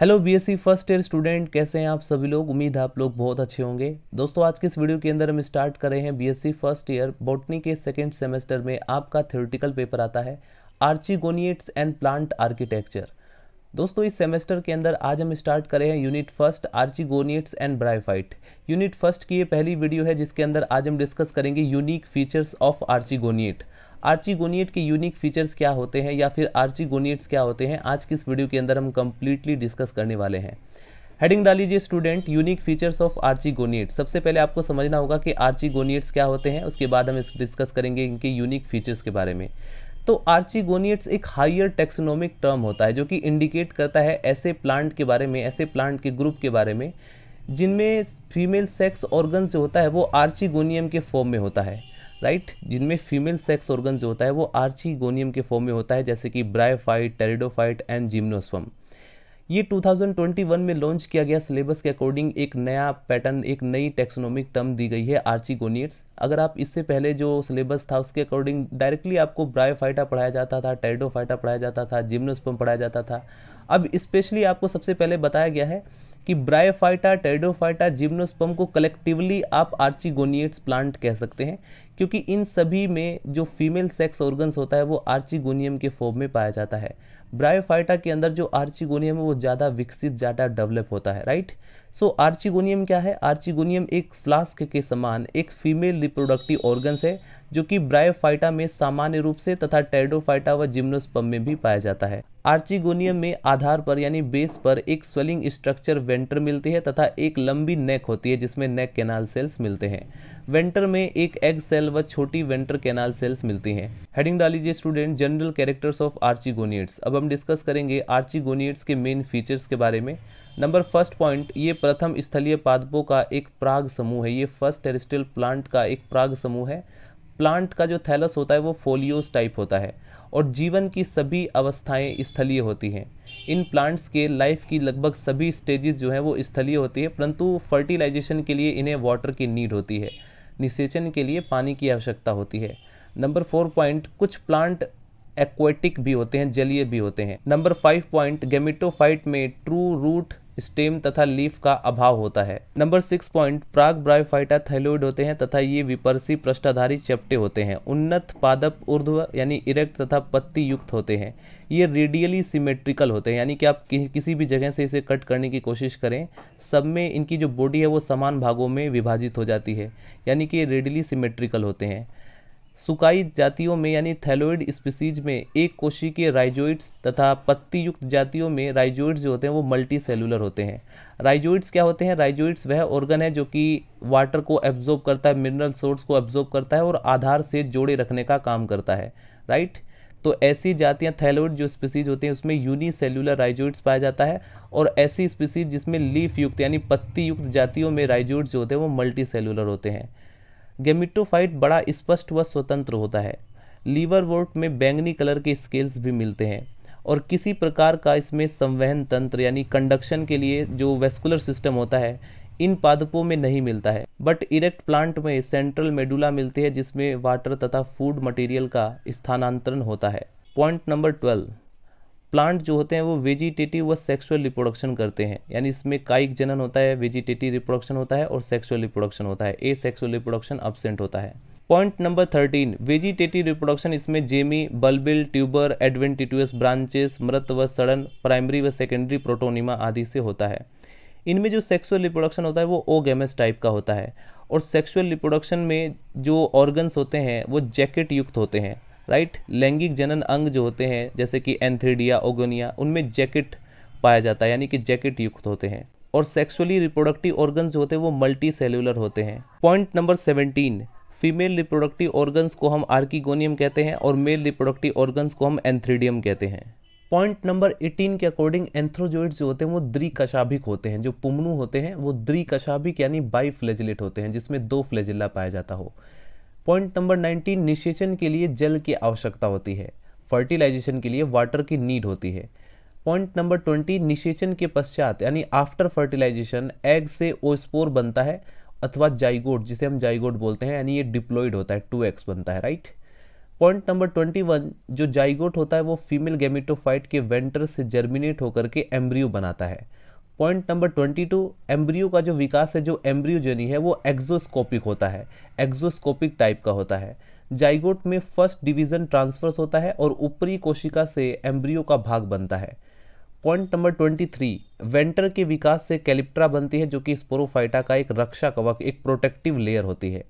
Hello BSc first year student, कैसे हैं आप सभी लोग। उम्मीद है आप लोग बहुत अच्छे होंगे। दोस्तों, आज के इस वीडियो के अंदर हम स्टार्ट कर रहे हैं बीएससी फर्स्ट ईयर बॉटनी के सेकेंड सेमेस्टर में आपका थ्योरेटिकल पेपर आता है आर्चेगोनिएट्स एंड प्लांट आर्किटेक्चर। दोस्तों, इस सेमेस्टर के अंदर आज हम स्टार्ट कर रहे हैं unit first archegoniates and bryophyte. Unit first की ये पहली वीडियो है जिसके अंदर आज हम डिस्कस करेंगे unique features of archegoniate. Archegoniate के यूनिक फीचर्स क्या होते हैं या फिर आर्चेगोनिएट्स क्या होते हैं, आज की इस वीडियो के अंदर हम कंप्लीटली डिस्कस करने वाले हैं। हेडिंग डाल लीजिए student, unique features of archegoniates. सबसे पहले आपको समझना होगा कि आर्चेगोनिएट्स क्या होते हैं, उसके बाद हम डिस्कस करेंगे इनके यूनिक फीचर्स के बारे में। तो आर्चेगोनिएट्स एक हायर टैक्सोनॉमिक टर्म होता है जो कि इंडिकेट करता है ऐसे प्लांट के बारे में, ऐसे प्लांट के ग्रुप के बारे में जिनमें फीमेल सेक्स ऑर्गन जो होता है वो आर्चेगोनियम के फॉर्म में होता है, राइट। जिनमें फीमेल सेक्स ऑर्गन जो होता है वो आर्चेगोनियम के फॉर्म में होता है, जैसे कि ब्रायोफाइट, टेरिडोफाइट एंड जिम्नोस्पर्म। ये 2021 में लॉन्च किया गया सिलेबस के अकॉर्डिंग एक नया पैटर्न, एक नई टैक्सोनॉमिक टर्म दी गई है आर्चेगोनिएट्स। अगर आप इससे पहले जो सिलेबस था उसके अकॉर्डिंग डायरेक्टली आपको ब्रायोफाइटा पढ़ाया जाता था, टेरिडोफाइटा पढ़ाया जाता था, जिम्नोस्पर्म पढ़ाया जाता था। अब स्पेशली आपको सबसे पहले बताया गया है कि ब्रायोफाइटा, टेरिडोफाइटा, जिम्नोस्पर्म को कलेक्टिवली आप आर्चेगोनिएट्स प्लांट कह सकते हैं, क्योंकि इन सभी में जो फीमेल सेक्स ऑर्गन्स होता है वो आर्चेगोनियम के फॉर्म में पाया जाता है। ब्रायोफाइटा के अंदर जो आर्चेगोनियम है वो ज़्यादा विकसित, ज़्यादा डेवलप होता है, राइट। सो आर्चेगोनियम क्या है? आर्चेगोनियम एक फ्लास्क के समान एक फीमेल रिप्रोडक्टिव ऑर्गन्स है जो कि ब्रायोफाइटा में सामान्य रूप से तथा टेरिडोफाइटा व जिम्नोस्पर्म में भी पाया जाता है। आर्चेगोनियम में आधार पर यानी बेस पर एक स्वेलिंग स्ट्रक्चर वेंटर मिलती है तथा एक लंबी नेक होती है जिसमें नेक कैनाल सेल्स मिलते हैं। वेंटर में एक एग सेल व छोटी वेंटर कैनाल सेल्स मिलती हैं। हेडिंग डाल लीजिए student, general characters of archegoniates. अब हम डिस्कस करेंगे आर्चेगोनिएट्स के मेन फीचर्स के बारे में। नंबर फर्स्ट पॉइंट, ये प्रथम स्थलीय पादपों का एक प्राग समूह है। ये फर्स्ट टेरेस्ट्रियल प्लांट का एक प्राग समूह है। प्लांट का जो थैलस होता है वो फोलियोस टाइप होता है और जीवन की सभी अवस्थाएं स्थलीय होती हैं। इन प्लांट्स के लाइफ की लगभग सभी स्टेजेस जो हैं वो स्थलीय होती है, परंतु फर्टिलाइजेशन के लिए इन्हें वाटर की नीड होती है, निषेचन के लिए पानी की आवश्यकता होती है। नंबर 4 पॉइंट, कुछ प्लांट एक्वेटिक भी होते हैं, जलीय भी होते हैं। नंबर 5 पॉइंट, गैमेटोफाइट में ट्रू रूट, स्टेम तथा लीफ का अभाव होता है। नंबर 6 पॉइंट, प्राग ब्रायोफाइटा थाइलॉइड होते हैं तथा ये विपर्सी पृष्ठाधारी चपटे होते हैं। उन्नत पादप ऊर्ध्व यानी इरेक्ट तथा पत्ती युक्त होते हैं। ये रेडियली सिमेट्रिकल होते हैं, यानी कि आप किसी भी जगह से इसे कट करने की कोशिश करें, सब में इनकी जो बॉडी है वो समान भागों में विभाजित हो जाती है, यानी कि ये रेडियली सिमेट्रिकल होते हैं। सुकाई जातियों में यानी थैलोइड स्पीसीज में एक कोशी के राइजोइड्स तथा पत्ती युक्त जातियों में राइजोइड्स जो होते हैं वो मल्टी सेलुलर होते हैं। राइजोइड्स क्या होते हैं? राइजोइड्स वह ऑर्गन है जो कि वाटर को एब्जॉर्ब करता है, मिनरल सोर्स को एब्जॉर्ब करता है और आधार से जोड़े रखने का काम करता है, राइट। तो ऐसी जातियाँ थैलोइड जो स्पीसीज होती हैं उसमें यूनिसेलुलर राइजोइड्स पाया जाता है, और ऐसी स्पीसीज जिसमें लीफ युक्त यानी पत्ती युक्त जातियों में राइजोइड्स जो होते हैं वो मल्टी सेलुलर होते हैं। गैमेटोफाइट बड़ा स्पष्ट व स्वतंत्र होता है। लीवरवोर्ट में बैंगनी कलर के स्केल्स भी मिलते हैं और किसी प्रकार का इसमें संवहन तंत्र यानी कंडक्शन के लिए जो वेस्कुलर सिस्टम होता है इन पादपों में नहीं मिलता है। बट इरेक्ट प्लांट में सेंट्रल मेडुला मिलती है जिसमें वाटर तथा फूड मटेरियल का स्थानांतरण होता है। पॉइंट नंबर 12, प्लांट जो होते हैं वो वेजिटेटिव व सेक्सुअल रिप्रोडक्शन करते हैं, यानी इसमें कायिक जनन होता है, वेजिटेटिव रिप्रोडक्शन होता है और सेक्सुअल रिप्रोडक्शन होता है। ए सेक्सुअल रिप्रोडक्शन एब्सेंट होता है। पॉइंट नंबर 13, वेजिटेटिव रिप्रोडक्शन इसमें gemmae, bulbil, tuber, adventitious branches, मृत व सड़न, प्राइमरी व सेकेंडरी प्रोटोनिमा आदि से होता है। इनमें जो सेक्सुअल रिप्रोडक्शन होता है वो ओगेमस टाइप का होता है और सेक्सुअल रिप्रोडक्शन में जो ऑर्गन्स होते हैं वो जैकेट युक्त होते हैं, राइट। लैंगिक जनन अंग जो होते हैं जैसे कि एंथेरिडिया, ओगोनिया, उनमें जैकेट पाया जाता है, यानी कि जैकेट युक्त होते हैं। और सेक्सुअली रिप्रोडक्टिव ऑर्गन्स जो होते हैं वो मल्टी सेलुलर होते हैं। Point number 17, female reproductive organs को हम आर्चेगोनियम कहते हैं और मेल रिप्रोडक्टिव ऑर्गन्स को हम एंथेरिडियम कहते हैं। पॉइंट नंबर 18 के अकॉर्डिंग एंथ्रोजोइड्स जो होते हैं वो द्विकशाभिक होते हैं। जो पुमनु होते हैं वो द्विकशाभिक यानी बाई फ्लैजिलेट होते हैं, जिसमें दो फ्लैजिला पाया जाता हो। पॉइंट नंबर 19, निषेचन के लिए जल की आवश्यकता होती है, फर्टिलाइजेशन के लिए वाटर की नीड होती है। पॉइंट नंबर 20, निषेचन के पश्चात यानी आफ्टर फर्टिलाइजेशन एग से ओस्पोर बनता है अथवा जाइगोट, जिसे हम जाइगोट बोलते हैं, यानी ये डिप्लॉइड होता है, 2x बनता है, राइट। पॉइंट नंबर 21, जो जाइगोट होता है वो फीमेल गैमेटोफाइट के वेंटर से जर्मिनेट होकर के एम्ब्रियो बनाता है। पॉइंट नंबर 22, एम्ब्रियो का जो विकास है, जो एम्ब्रियोजेनी है, वो एक्जोस्कोपिक होता है, एक्जोस्कोपिक टाइप का होता है। जाइगोट में फर्स्ट डिवीजन ट्रांसफर्स होता है और ऊपरी कोशिका से एम्ब्रियो का भाग बनता है। पॉइंट नंबर 23, वेंटर के विकास से कैलिप्ट्रा बनती है जो कि स्पोरोफाइटा का एक रक्षा कवच, एक प्रोटेक्टिव लेयर होती है।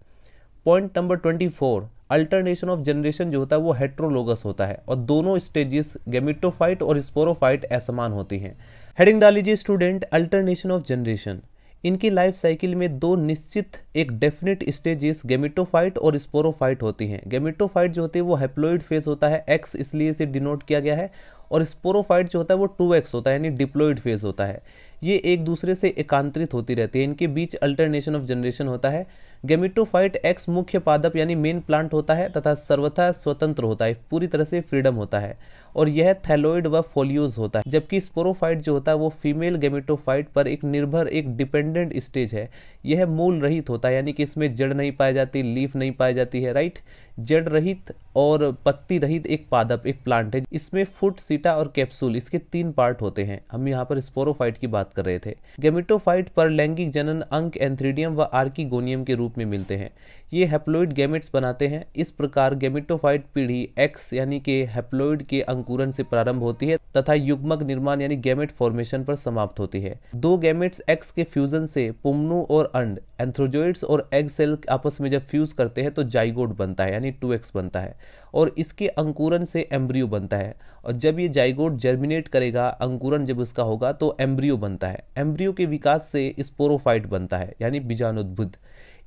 Point number 24, alternation of generation जो होता है वो हेट्रोलोगस होता है और दोनों स्टेजेस गैमेटोफाइट और स्पोरोफाइट असमान होती हैं। हेडिंग डाल लीजिए स्टूडेंट, अल्टरनेशन ऑफ जनरेशन। इनकी लाइफ साइकिल में दो निश्चित, एक डेफिनेट स्टेजेस गैमेटोफाइट और स्पोरोफाइट होती हैं। गैमेटोफाइट जो होते हैं वो हैप्लॉइड फेस होता है, एक्स इसलिए इसे डिनोट किया गया है, और स्पोरोफाइट जो होता है वो 2x होता है, यानी डिप्लॉइड फेस होता है। ये एक दूसरे से एकांतरित होती रहती है, इनके बीच अल्टरनेशन ऑफ जनरेशन होता है। गैमेटोफाइट एक्स मुख्य पादप यानी मेन प्लांट होता है तथा सर्वथा स्वतंत्र होता है, पूरी तरह से फ्रीडम होता है, और यह थैलोइड व फोलियोज होता है। जबकि स्पोरोफाइट जो होता है वो फीमेल गैमेटोफाइट पर एक निर्भर, एक डिपेंडेंट स्टेज है। यह मूल रहित होता है, यानी कि इसमें जड़ नहीं पाई जाती, लीफ नहीं पाई जाती है, राइट। जड़ रहित और पत्ती रहित एक पादप, एक प्लांट है। इसमें फुट, सीटा और कैप्सूल, इसके 3 पार्ट होते हैं। हम यहाँ पर स्पोरोफाइट की बात कर रहे थे। गैमेटोफाइट पर लैंगिक जनन अंक एंथेरिडियम व आर्कीगोनियम के रूप में मिलते हैं। ये हैप्लॉइड गैमेट्स बनाते हैं। इस प्रकार गैमेटोफाइट पीढ़ी एक्स यानी कि हैप्लॉइड के अंकुरण से प्रारंभ होती है तथा युग्मक निर्माण यानी गैमेट फॉर्मेशन पर समाप्त होती है। 2 गैमेट्स एक्स के फ्यूजन से पुमनु और अंड, एंथ्रोजोइड्स और एग सेल आपस में जब फ्यूज करते हैं तो जाइगोट बनता है, यानी 2x बनता है, और इसके अंकुरण से एम्ब्रियो बनता है। और जब ये जाइगोट जर्मिनेट करेगा, अंकुरण जब उसका होगा, तो एम्ब्रियो बनता है। एम्ब्रियो के विकास से स्पोरोफाइट बनता है, यानी बीजाणुद्भुत।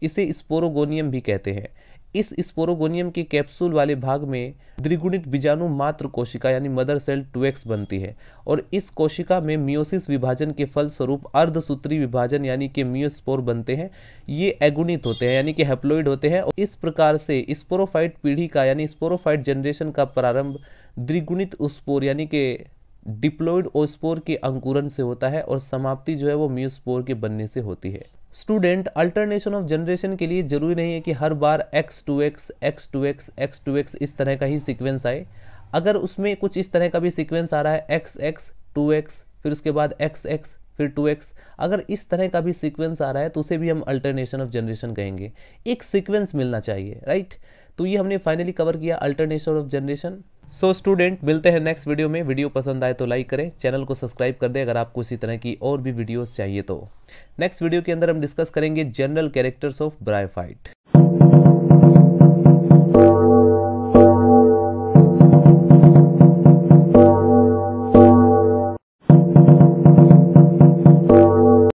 इसे स्पोरोगोनियम भी कहते हैं। इस स्पोरोगोनियम के कैप्सूल वाले भाग में द्विगुणित बीजाणु मात्र कोशिका यानी मदर सेल 2x बनती है, और इस कोशिका में मियोसिस विभाजन के फलस्वरूप अर्धसूत्री विभाजन यानी कि मियोस्पोर बनते हैं। ये एगुणित होते हैं यानी कि हैप्लॉइड होते हैं। और इस प्रकार से स्पोरोफाइट पीढ़ी का यानी स्पोरोफाइट जनरेशन का प्रारंभ द्विगुणित ओस्पोर यानी कि डिप्लॉइड ओस्पोर के अंकुरण से होता है और समाप्ति जो है वो मियोस्पोर के बनने से होती है। स्टूडेंट, अल्टरनेशन ऑफ जनरेशन के लिए जरूरी नहीं है कि हर बार x2x x2x x2x इस तरह का ही सीक्वेंस आए। अगर उसमें कुछ इस तरह का भी सीक्वेंस आ रहा है, xx 2x फिर उसके बाद xx फिर 2x, अगर इस तरह का भी सीक्वेंस आ रहा है तो उसे भी हम अल्टरनेशन ऑफ जनरेशन कहेंगे। एक सीक्वेंस मिलना चाहिए, राइट। तो ये हमने फाइनली कवर किया alternation of generation. So student, मिलते हैं नेक्स्ट वीडियो में। वीडियो पसंद आए तो लाइक करें, चैनल को सब्सक्राइब कर दें अगर आपको इसी तरह की और भी वीडियोस चाहिए तो। नेक्स्ट वीडियो के अंदर हम डिस्कस करेंगे जनरल कैरेक्टर्स ऑफ ब्रायोफाइट।